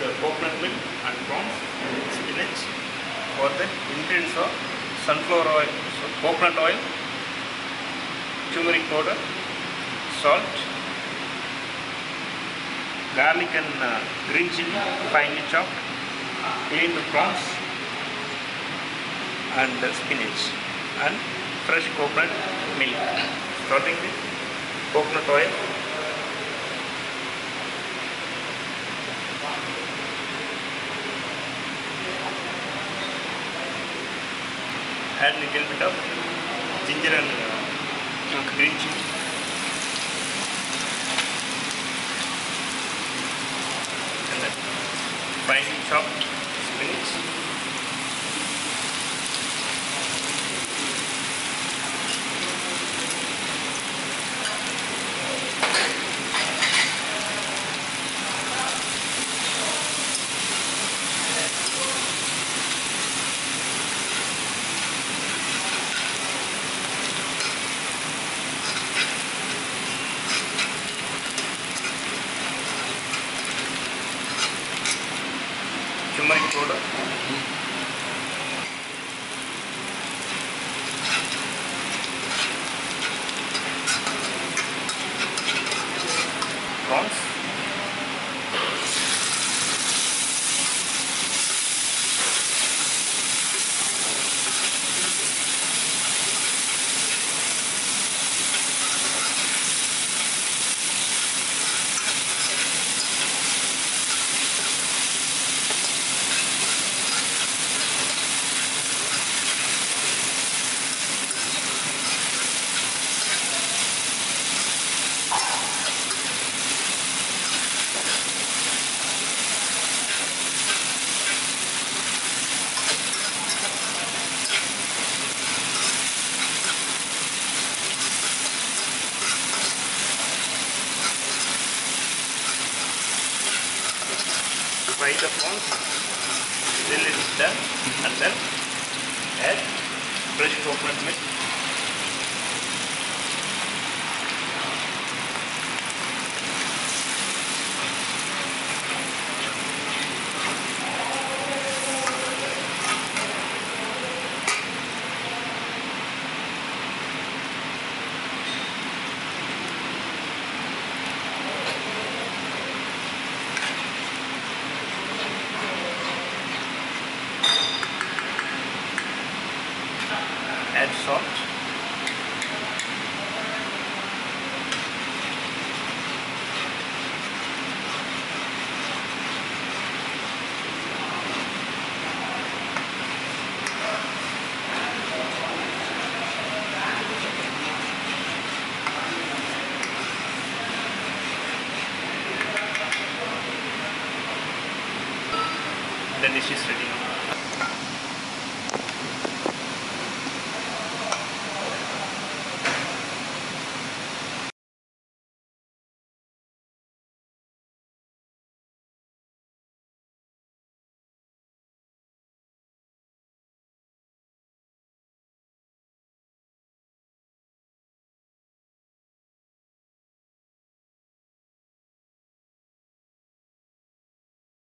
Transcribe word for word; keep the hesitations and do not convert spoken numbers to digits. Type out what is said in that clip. the coconut milk and prawns and spinach. For the ingredients are sunflower oil, so coconut oil, turmeric powder, salt, garlic and uh, green chili finely chopped, clean the prawns and uh, spinach and fresh coconut milk. Starting with coconut oil. Add a little bit of ginger and uh, green chili. And then finely chopped spinach. Turmeric powder, prawns, fry the prawns till it is done, and then add fresh coconut milk. Add salt, the dish is ready.